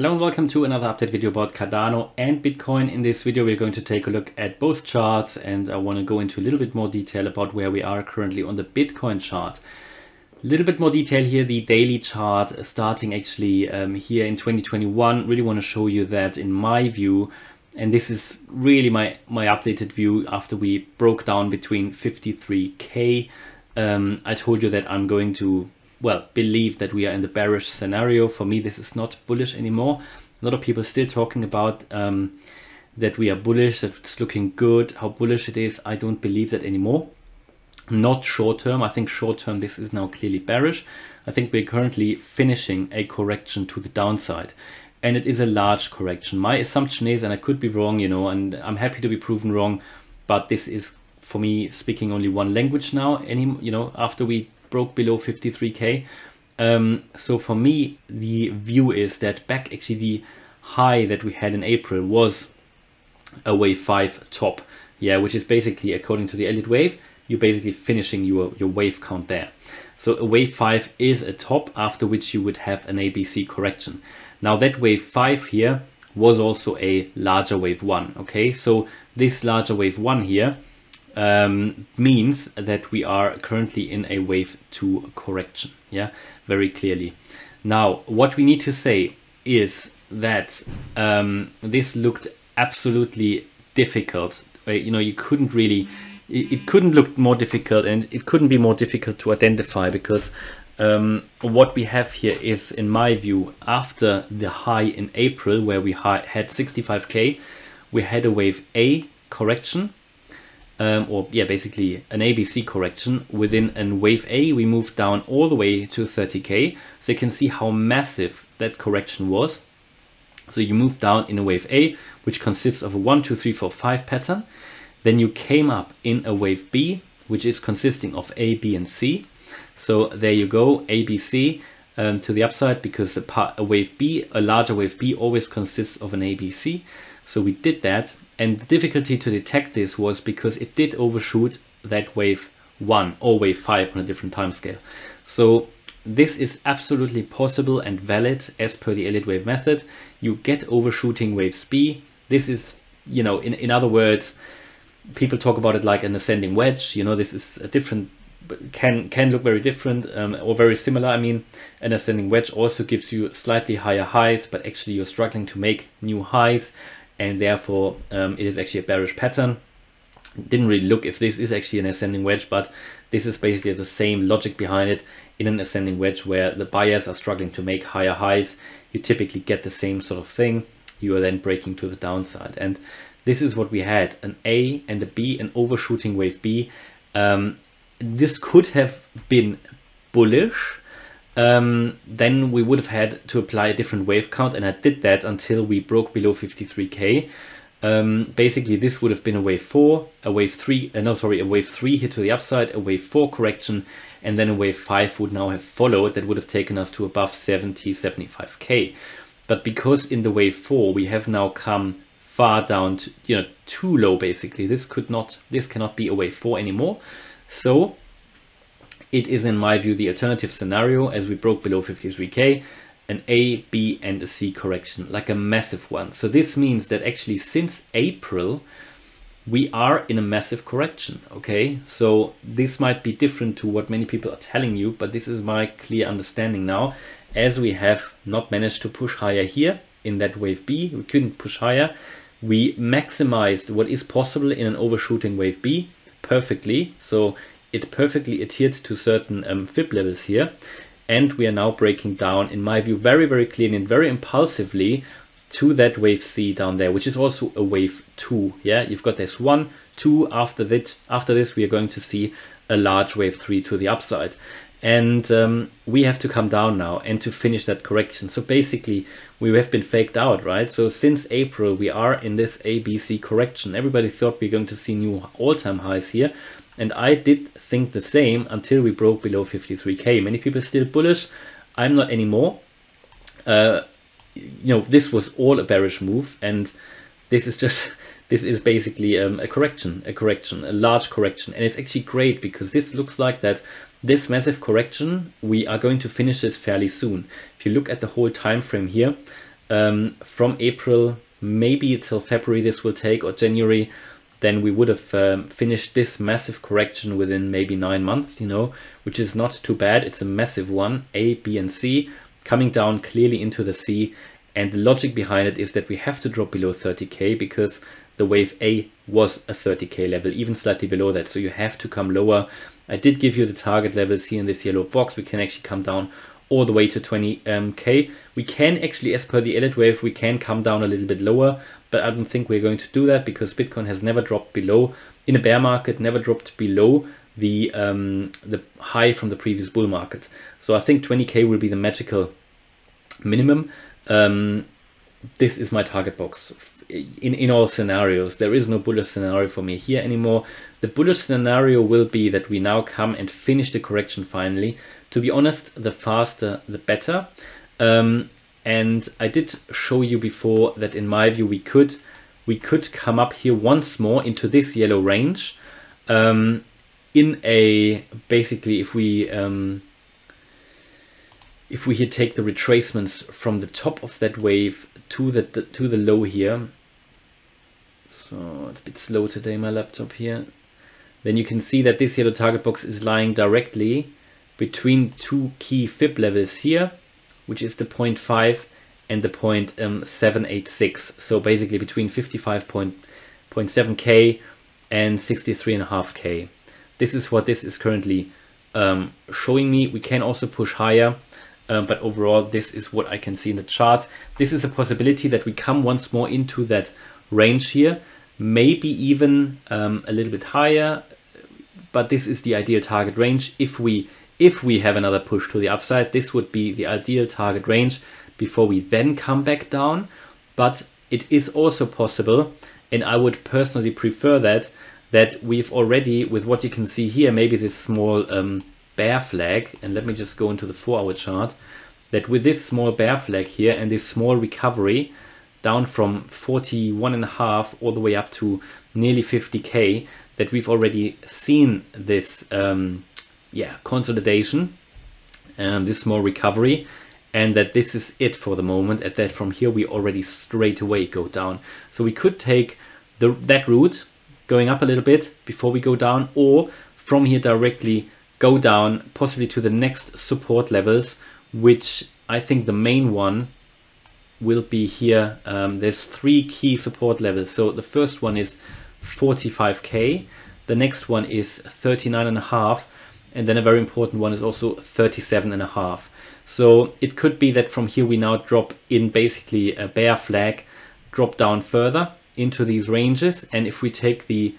Hello and welcome to another update video about Cardano and Bitcoin. In this video, we're going to take a look at both charts, and I want to go into a little bit more detail about where we are currently on the Bitcoin chart. A little bit more detail here, the daily chart starting actually here in 2021. Really want to show you that in my view, and this is really my updated view after we broke down between 53K. I told you that I'm going to believe that we are in the bearish scenario. For me, this is not bullish anymore. A lot of people still talking about that we are bullish, that it's looking good, how bullish it is. I don't believe that anymore. Not short term. I think short term, this is now clearly bearish. I think we're currently finishing a correction to the downside. And it is a large correction. My assumption is, and I could be wrong, you know, and I'm happy to be proven wrong, but this is, for me, speaking only one language now, you know, after we broke below 53K. So for me, the view is that back actually the high that we had in April was a wave 5 top, yeah, which is basically, according to the Elliott Wave, you're basically finishing your wave count there. So a wave 5 is a top, after which you would have an ABC correction. Now that wave 5 here was also a larger wave 1, okay? So this larger wave 1 here means that we are currently in a wave 2 correction, yeah, very clearly. Now what we need to say is that this looked absolutely difficult, right? You know, you couldn't really, it couldn't look more difficult, and it couldn't be more difficult to identify, because what we have here is, in my view, after the high in April where we had 65K, we had a wave A correction. Basically an ABC correction. Within an wave A, we moved down all the way to 30K. So you can see how massive that correction was. So you moved down in a wave A, which consists of a 1, 2, 3, 4, 5 pattern. Then you came up in a wave B, which is consisting of A, B, and C. So there you go, A, B, C to the upside, because a wave B, a larger wave B, always consists of an A, B, C. So we did that. And the difficulty to detect this was because it did overshoot that wave 1 or wave 5 on a different time scale. So this is absolutely possible and valid as per the Elliott Wave method. You get overshooting waves B. This is, you know, in other words, people talk about it like an ascending wedge. You know, this is a different, can look very different or very similar. I mean, an ascending wedge also gives you slightly higher highs, but actually you're struggling to make new highs. And therefore, it is actually a bearish pattern. Didn't really look if this is actually an ascending wedge, but this is basically the same logic behind it. In an ascending wedge where the buyers are struggling to make higher highs, you typically get the same sort of thing. You are then breaking to the downside. And this is what we had, an A and a B, an overshooting wave B. This could have been bullish. Then we would have had to apply a different wave count, and I did that until we broke below 53K. Basically, this would have been a wave 4, a wave 3, a wave 3 here to the upside, a wave 4 correction, and then a wave 5 would now have followed. That would have taken us to above 70, 75K. But because in the wave 4 we have now come far down, to, you know, too low basically. This cannot be a wave 4 anymore. So it is, in my view, the alternative scenario, as we broke below 53K, an A, B, and a C correction, like a massive one. So this means that actually since April, we are in a massive correction, okay? So this might be different to what many people are telling you, but this is my clear understanding now, as we have not managed to push higher here in that wave B. We couldn't push higher. We maximized what is possible in an overshooting wave B perfectly. So it perfectly adhered to certain fib levels here, and we are now breaking down, in my view, very, very clean and very impulsively to that wave C down there, which is also a wave 2. Yeah, you've got this 1, 2. After that, after this, we are going to see a large wave 3 to the upside, and we have to come down now and to finish that correction. So basically, we have been faked out, right? So since April, we are in this ABC correction. Everybody thought we were going to see new all-time highs here. And I did think the same until we broke below 53K. Many people still bullish. I'm not anymore. You know, this was all a bearish move, and this is basically a large correction. And it's actually great, because this looks like that this massive correction, we are going to finish this fairly soon. If you look at the whole time frame here, from April maybe till February this will take, or January, then we would have finished this massive correction within maybe 9 months, you know, which is not too bad. It's a massive one, A, B and C, coming down clearly into the C. And the logic behind it is that we have to drop below 30K because the wave A was a 30K level, even slightly below that. So you have to come lower. I did give you the target levels here in this yellow box. We can actually come down all the way to 20K. We can actually, as per the Elliott Wave, we can come down a little bit lower, but I don't think we're going to do that because Bitcoin has never dropped below, in a bear market, never dropped below the high from the previous bull market. So I think 20K will be the magical minimum. This is my target box in all scenarios. There is no bullish scenario for me here anymore. The bullish scenario will be that we now come and finish the correction finally. To be honest, the faster the better. And I did show you before that in my view we could come up here once more into this yellow range. In a basically, if we here take the retracements from the top of that wave to the low here, so it's a bit slow today, my laptop here, then you can see that this yellow target box is lying directly between two key fib levels here, which is the 0.5 and the 0.786. So basically between 55.7K and 63.5K. This is what this is currently showing me. We can also push higher. But overall, this is what I can see in the charts. This is a possibility that we come once more into that range here, maybe even a little bit higher. But this is the ideal target range. If we have another push to the upside, this would be the ideal target range before we then come back down. But it is also possible, and I would personally prefer that we've already, with what you can see here, maybe this small bear flag, and let me just go into the 4-hour chart, that with this small bear flag here and this small recovery down from 41.5 all the way up to nearly 50K, that we've already seen this consolidation and this small recovery, and that this is it for the moment, and that from here we already straight away go down. So we could take that route, going up a little bit before we go down, or from here directly go down, possibly to the next support levels, which I think the main one will be here. There's three key support levels. So the first one is 45K, the next one is 39.5, and then a very important one is also 37.5. So it could be that from here we now drop in basically a bear flag, drop down further into these ranges. And if we take the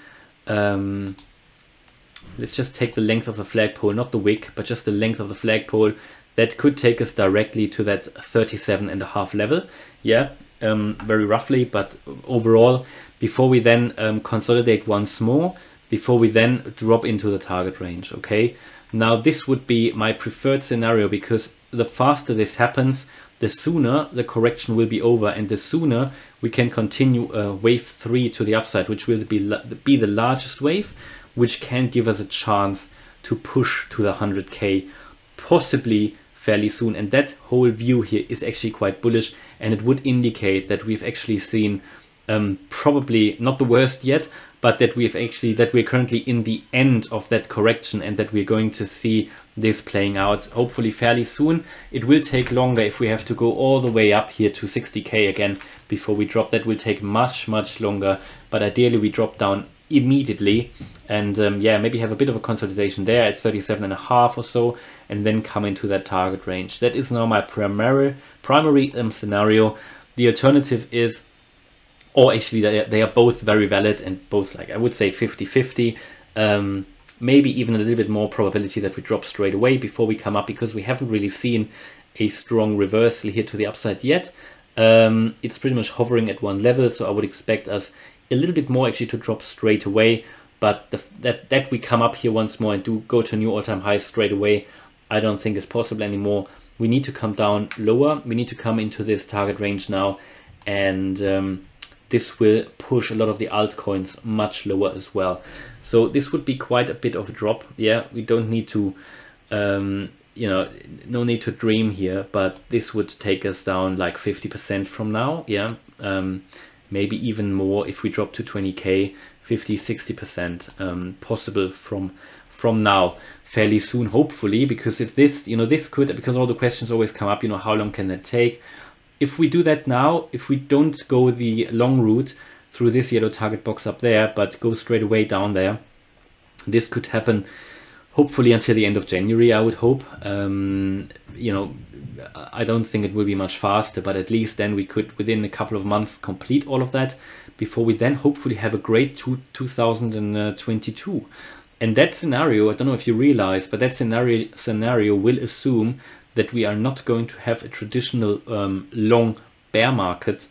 let's just take the length of the flagpole, not the wick, but just the length of the flagpole, that could take us directly to that 37.5 level. Yeah, very roughly, but overall, before we then consolidate once more, before we then drop into the target range, okay? Now, this would be my preferred scenario, because the faster this happens, the sooner the correction will be over, and the sooner we can continue wave 3 to the upside, which will be the largest wave, which can give us a chance to push to the 100K possibly fairly soon. And that whole view here is actually quite bullish, and it would indicate that we've actually seen probably not the worst yet, but that we're currently in the end of that correction, and that we're going to see this playing out hopefully fairly soon. It will take longer if we have to go all the way up here to 60K again before we drop. That will take much, much longer, but ideally we drop down immediately and maybe have a bit of a consolidation there at 37.5 or so, and then come into that target range. That is now my primary scenario. The alternative is, or actually they are both very valid, and both, like, I would say 50-50, maybe even a little bit more probability that we drop straight away before we come up, because we haven't really seen a strong reversal here to the upside yet. It's pretty much hovering at one level, so I would expect us a little bit more actually to drop straight away, but that we come up here once more and do go to new all-time highs straight away, I don't think is possible anymore. We need to come down lower, we need to come into this target range now, and this will push a lot of the altcoins much lower as well. So this would be quite a bit of a drop. Yeah, we don't need to you know, no need to dream here, but this would take us down like 50% from now. Yeah, maybe even more if we drop to 20K, 50, 60% possible from now fairly soon, hopefully, because if this, you know, this could, because all the questions always come up, you know, how long can that take? If we do that now, if we don't go the long route through this yellow target box up there, but go straight away down there, this could happen hopefully until the end of January, I would hope. You know, I don't think it will be much faster, but at least then we could, within a couple of months, complete all of that before we then hopefully have a great 2022. And that scenario, I don't know if you realize, but that scenario will assume that we are not going to have a traditional long bear market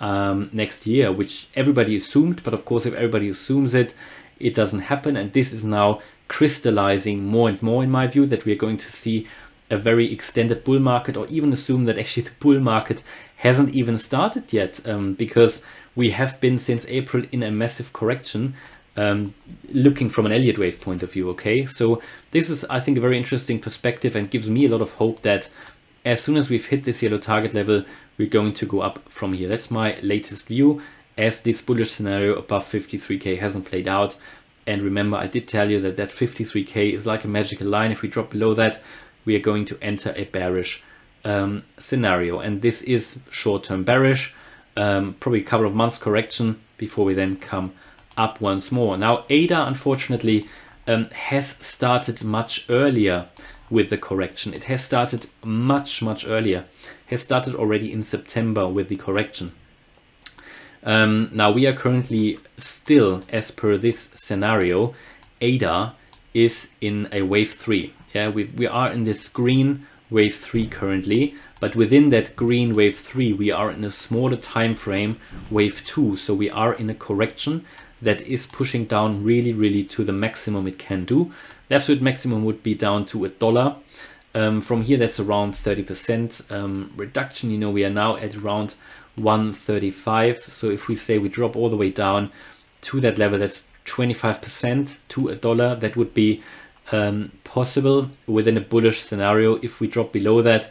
next year, which everybody assumed. But of course, if everybody assumes it, it doesn't happen. And this is now crystallizing more and more, in my view, that we are going to see a very extended bull market, or even assume that actually the bull market hasn't even started yet, because we have been since April in a massive correction. Looking from an Elliott Wave point of view, okay? So this is, I think, a very interesting perspective and gives me a lot of hope that as soon as we've hit this yellow target level, we're going to go up from here. That's my latest view, as this bullish scenario above 53K hasn't played out. And remember, I did tell you that that 53K is like a magical line. If we drop below that, we are going to enter a bearish scenario. And this is short-term bearish, probably a couple of months correction before we then come up once more. Now ADA, unfortunately, has started much earlier with the correction. It has started much earlier. It has started already in September with the correction. Now we are currently still, as per this scenario, ADA is in a wave 3. Yeah, we are in this green wave 3 currently, but within that green wave 3 we are in a smaller time frame, wave 2. So we are in a correction that is pushing down really to the maximum it can do. The absolute maximum would be down to $1. From here, that's around 30% reduction. You know, we are now at around 135. So if we say we drop all the way down to that level, that's 25% to $1. That would be possible within a bullish scenario. If we drop below that,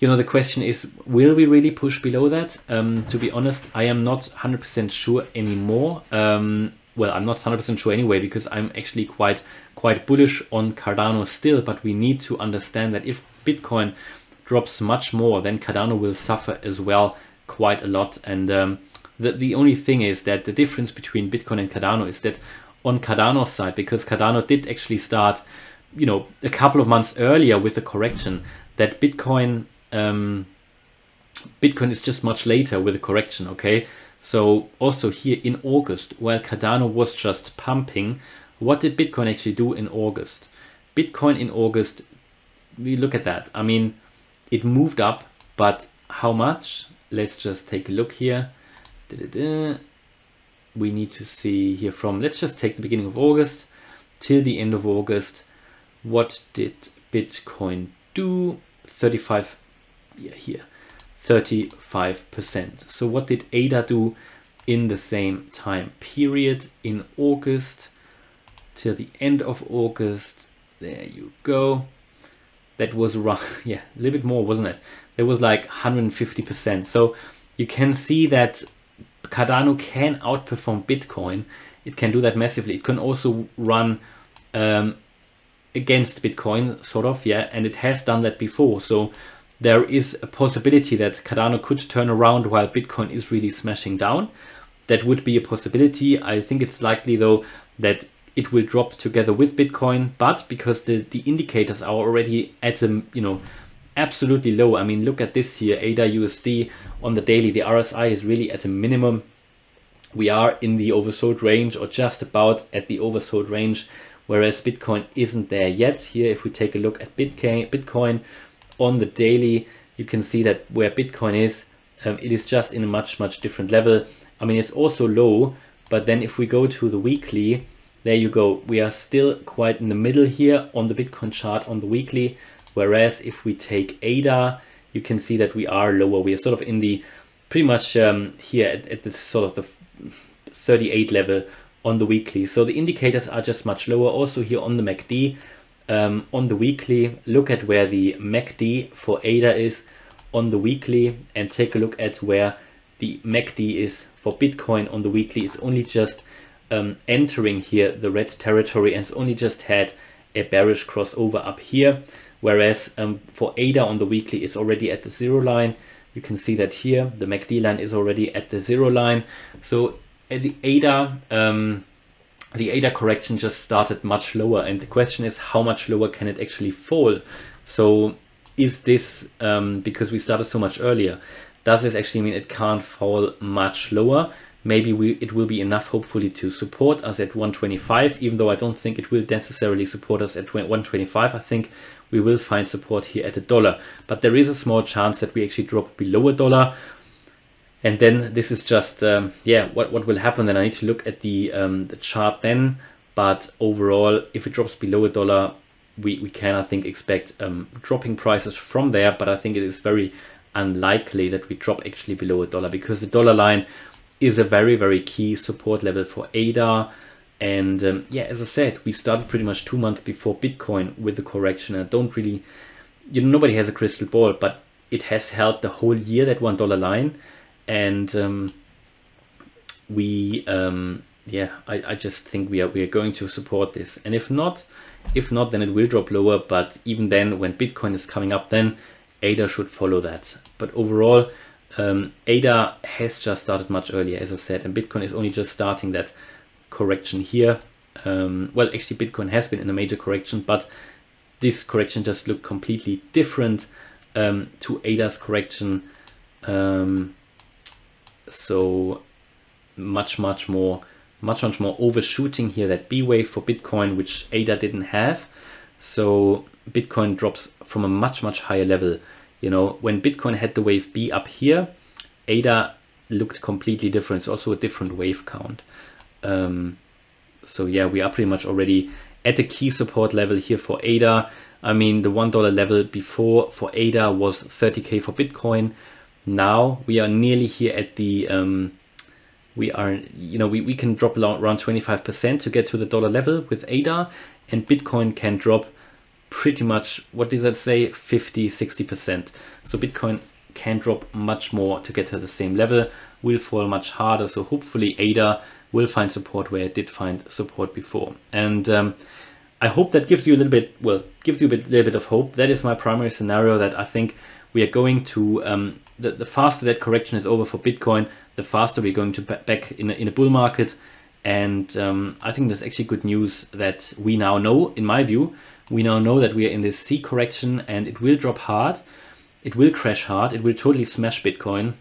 you know, the question is, will we really push below that? To be honest, I am not 100% sure anymore. Well, I'm not 100% sure anyway, because I'm actually quite bullish on Cardano still, but we need to understand that if Bitcoin drops much more, then Cardano will suffer as well quite a lot. And the only thing is that the difference between Bitcoin and Cardano is that on Cardano's side, because Cardano did actually start, you know, a couple of months earlier with a correction, that Bitcoin is just much later with a correction, okay? So also here in August, while Cardano was just pumping, what did Bitcoin actually do in August? Bitcoin in August, we look at that. I mean, it moved up, but how much? Let's just take a look here. We need to see here from, let's just take the beginning of August till the end of August. What did Bitcoin do? 35, yeah, here, 35%. So what did ADA do in the same time period in August till the end of August? There you go. That was rough, yeah, a little bit more, wasn't it? There was like 150%. So you can see that Cardano can outperform Bitcoin. It can do that massively. It can also run against Bitcoin, sort of, yeah, and it has done that before. So there is a possibility that Cardano could turn around while Bitcoin is really smashing down. That would be a possibility. I think it's likely, though, that it will drop together with Bitcoin, but because the indicators are already at a, you know, absolutely low. I mean, look at this here, ADA USD on the daily, the RSI is really at a minimum. We are in the oversold range, or just about at the oversold range, whereas Bitcoin isn't there yet. Here, if we take a look at Bitcoin on the daily, you can see that where Bitcoin is, it is just in a much different level. I mean, it's also low, but then if we go to the weekly, there you go. We are still quite in the middle here on the Bitcoin chart on the weekly, whereas if we take ADA, you can see that we are lower. We are sort of in the pretty much here at the sort of the 38 level on the weekly. So the indicators are just much lower. Also here on the MACD, on the weekly, look at where the MACD for ADA is on the weekly, and take a look at where the MACD is for Bitcoin on the weekly. It's only just entering here the red territory, and it's only just had a bearish crossover up here, whereas for ADA on the weekly, it's already at the zero line. You can see that here the MACD line is already at the zero line. So the ADA correction just started much lower, and the question is how much lower can it actually fall? So is this because we started so much earlier, does this actually mean it can't fall much lower? Maybe it will be enough, hopefully, to support us at 125, even though I don't think it will necessarily support us at 125. I think we will find support here at $1, but there is a small chance that we actually drop below $1. And then this is just, yeah, what will happen then? I need to look at the chart then, but overall, if it drops below $1, we can, I think, expect dropping prices from there, but I think it is very unlikely that we drop actually below $1, because the dollar line is a very, very key support level for ADA. And yeah, as I said, we started pretty much 2 months before Bitcoin with the correction. I don't really, you know, nobody has a crystal ball, but it has held the whole year, that $1 line. And yeah, I just think we are going to support this. And if not, then it will drop lower. But even then, when Bitcoin is coming up, then ADA should follow that. But overall, ADA has just started much earlier, as I said, and Bitcoin is only just starting that correction here. Well, actually, Bitcoin has been in a major correction, but this correction just looked completely different to ADA's correction. So much more overshooting here, that B wave for Bitcoin, which ADA didn't have. So Bitcoin drops from a much higher level. You know, when Bitcoin had the wave B up here, ADA looked completely different. It's also a different wave count. So yeah, we are pretty much already at a key support level here for ADA. I mean, the $1 level before for ADA was 30K for Bitcoin. Now we are nearly here at the, we are, you know, we can drop around 25% to get to the dollar level with ADA, and Bitcoin can drop pretty much, what does that say, 50-60%. So Bitcoin can drop much more to get to the same level, will fall much harder. So hopefully ADA will find support where it did find support before. And I hope that gives you a little bit, well, gives you a little bit of hope. That is my primary scenario, that I think we are going to, the faster that correction is over for Bitcoin, the faster we're going to back in a bull market. And I think that's actually good news, that we now know, in my view, we now know that we are in this C correction, and it will drop hard, it will crash hard, it will totally smash Bitcoin,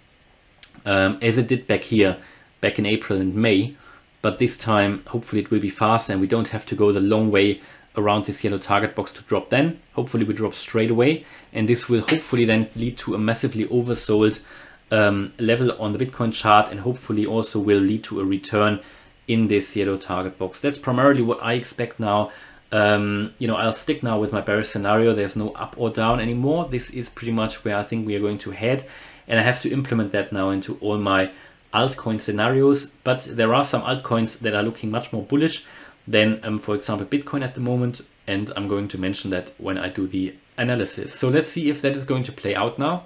as it did back here, back in April and May. But this time, hopefully it will be faster, and we don't have to go the long way around this yellow target box to drop then. Hopefully we drop straight away, and this will hopefully then lead to a massively oversold level on the Bitcoin chart, and hopefully also will lead to a return in this yellow target box. That's primarily what I expect now. You know, I'll stick now with my bearish scenario. There's no up or down anymore. This is pretty much where I think we are going to head, and I have to implement that now into all my altcoin scenarios. But there are some altcoins that are looking much more bullish than, for example, Bitcoin at the moment, and I'm going to mention that when I do the analysis. So let's see if that is going to play out now.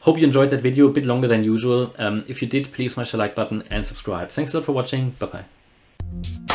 Hope you enjoyed that video, a bit longer than usual. If you did, please smash the like button and subscribe. Thanks a lot for watching. Bye-bye.